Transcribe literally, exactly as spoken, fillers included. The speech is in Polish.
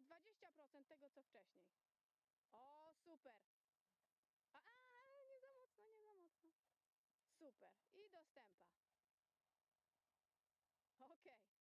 czyli dwadzieścia procent tego, co wcześniej. O, super. A, a, nie za mocno, nie za mocno. Super. I do stępa. Okej.